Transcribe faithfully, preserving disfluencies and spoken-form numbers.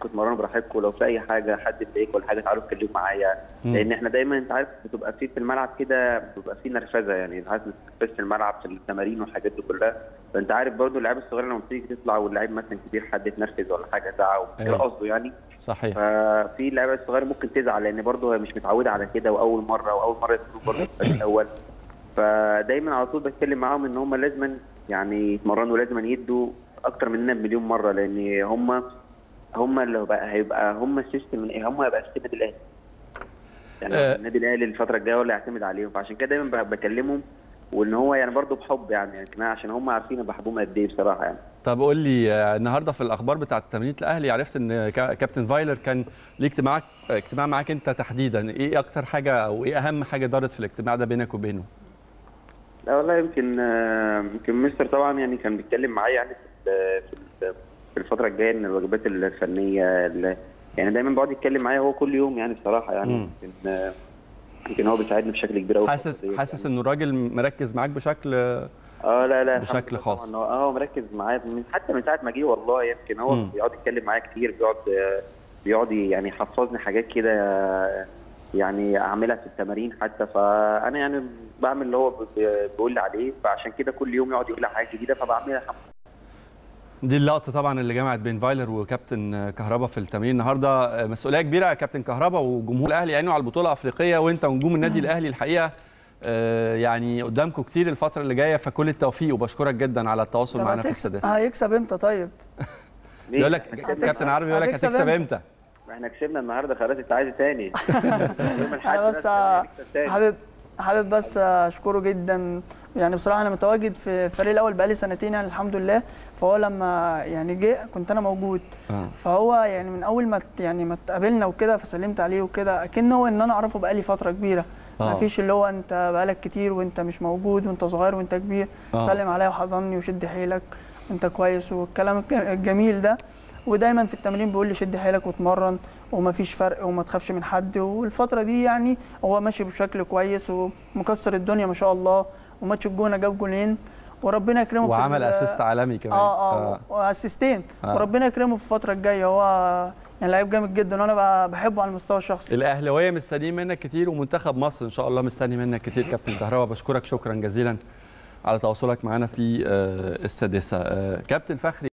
تتمرنوا براحتكم، ولو في اي حاجه حد يضايقكم ولا حاجه تعالوا اتكلموا معايا، لان احنا دايما انت عارف بتبقى في في الملعب كده بتبقى في نرفزه، يعني انت عارف بس الملعب في التمارين والحاجات دي كلها، فانت عارف برضو اللعيبه الصغيره لما بتيجي تطلع واللعيب مثلا كبير حد يتنرفز ولا حاجه زعق غير قصده يعني. صحيح. ففي اللعيبه الصغيره ممكن تزعل لان برضو هي مش متعوده على كده، واول مره واول مره يكونوا برضو في الفريق الاول، فدايما على طول بتكلم معاهم ان هم لازما يعني يتمرنوا، لازما يدوا اكتر مننا بمليون مره، لان هم هم اللي بقى هيبقى هم السيستم من هم هيبقى السيستم النادي الاهلي. يعني أه النادي الاهلي الفتره الجايه هو اللي هيعتمد عليهم، فعشان كده دايما بكلمهم وان هو يعني برضه بحب يعني, يعني عشان هم عارفين انا بحبهم قد ايه بصراحه يعني. طب قول لي النهارده في الاخبار بتاعه تمرينات الاهلي عرفت ان كابتن فايلر كان ليه اجتماع اجتماع معاك انت تحديدا، ايه اكتر حاجه او ايه اهم حاجه دارت في الاجتماع ده بينك وبينه؟ لا والله يمكن يمكن مستر طبعا يعني كان بيتكلم معايا يعني في في الفتره الجايه ان الواجبات الفنيه يعني دايما بيقعد يتكلم معايا هو كل يوم يعني بصراحه يعني يمكن يمكن هو بيساعدني بشكل كبير قوي. حاسس حاسس يعني ان الراجل مركز معاك بشكل اه لا لا بشكل خاص. اه هو مركز معايا حتى من ساعه ما جه والله، يمكن هو بيقعد يتكلم معايا كتير، بيقعد بيقعد يعني يحفظني حاجات كده يعني اعملها في التمارين حتى، فانا يعني بعمل اللي هو بيقول لي عليه، فعشان كده كل يوم يقعد يقول لي حاجه جديده فبعملها. دي اللقطه طبعا اللي جمعت بين فايلر وكابتن كهربا في التمرين النهارده، مسؤوليه كبيره يا كابتن كهربا، وجمهور الاهلي عينه على البطوله الافريقيه، وانت ونجوم النادي الاهلي الحقيقه يعني قدامكم كتير الفتره اللي جايه، فكل التوفيق وبشكرك جدا على التواصل معانا في السادات. هيكسب امتى طيب؟ بيقول لك كابتن عربي بيقول لك هتكسب امتى؟ احنا كسبنا النهارده خلاص، انت عايز تاني؟ انا بس حابب حابب بس اشكره جدا يعني بصراحه، انا متواجد في الفريق الاول بقالي سنتين يعني الحمد لله، فهو لما يعني جه كنت انا موجود، فهو يعني من اول ما يعني ما اتقابلنا وكده فسلمت عليه وكده، اكن هو ان انا اعرفه بقالي فتره كبيره، ما فيش اللي هو انت بقالك كتير وانت مش موجود وانت صغير وانت كبير. سلم عليا وحضني وشد حيلك انت كويس والكلام الجميل ده، ودايما في التمرين بيقول لي شد حيلك واتمرن ومفيش فرق وما تخافش من حد، والفتره دي يعني هو ماشي بشكل كويس ومكسر الدنيا ما شاء الله، وماتش الجونه جاب جولين وربنا يكرمه، وعمل اسيست عالمي كمان اه اه واسيستين آه. وربنا يكرمه في الفتره الجايه، هو يعني لعيب جامد جدا وانا بحبه على المستوى الشخصي. الاهلاويه مستنيين منك كتير، ومنتخب مصر ان شاء الله مستني منك كتير كابتن كهربا، بشكرك شكرا جزيلا على تواصلك معنا في السادسه. كابتن فخري